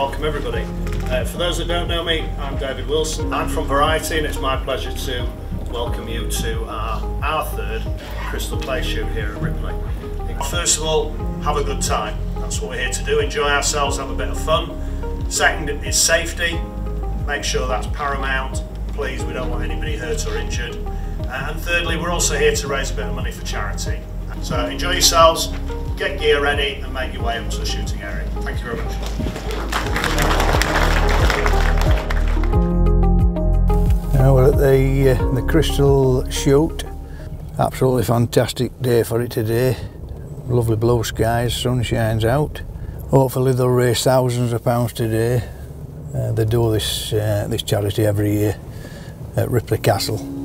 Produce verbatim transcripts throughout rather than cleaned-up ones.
welcome everybody. Uh, for those that don't know me, I'm David Wilson. I'm from Variety and it's my pleasure to welcome you to our, our third Crystal Clay shoot here at Ripley. First of all, have a good time. That's what we're here to do, enjoy ourselves, have a bit of fun. Second is safety, make sure that's paramount. Please, we don't want anybody hurt or injured. And thirdly, we're also here to raise a bit of money for charity. So enjoy yourselves, get gear ready and make your way up to the shooting area. Thank you very much. Now we're at the, uh, the Crystal shoot. Absolutely fantastic day for it today. Lovely blue skies, sun shines out. Hopefully they'll raise thousands of pounds today. Uh, they do this, uh, this charity every year at Ripley Castle.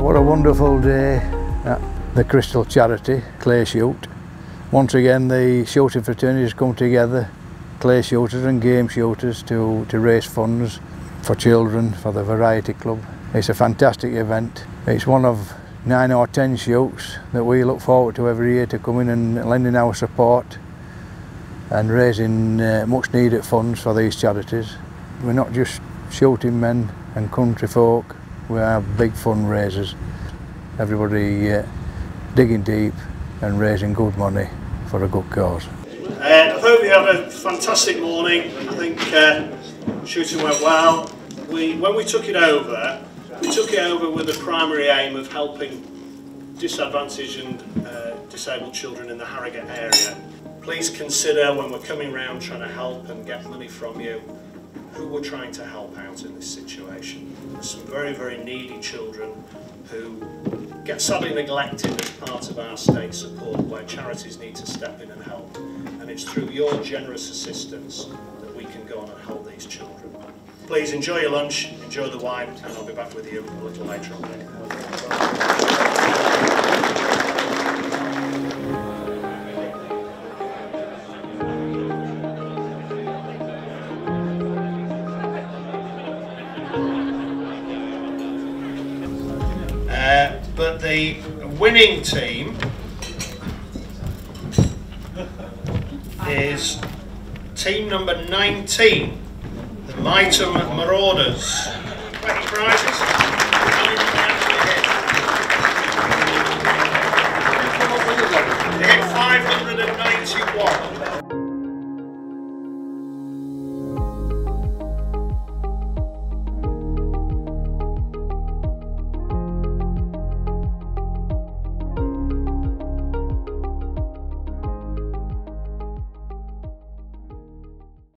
What a wonderful day at the Crystal Charity clay shoot. Once again, the shooting fraternity has come together, clay shooters and game shooters, to, to raise funds for children, for the Variety Club. It's a fantastic event. It's one of nine or ten shoots that we look forward to every year, to come in and lending our support and raising uh, much needed funds for these charities. We're not just shooting men and country folk, we are big fundraisers. Everybody uh, digging deep and raising good money for a good cause. Uh, I hope you have a fantastic morning. I think uh, shooting went well. We, when we took it over, we took it over with the primary aim of helping disadvantaged and uh, disabled children in the Harrogate area. Please consider, when we're coming round trying to help and get money from you, who we're trying to help out in this situation. There's some very, very needy children who get sadly neglected as part of our state support, where charities need to step in and help. And it's through your generous assistance that we can go on and help these children. Please enjoy your lunch, enjoy the wine, and I'll be back with you a little later on. Uh, but the winning team is team number nineteen, the Mitum Marauders. Thank you, prizes.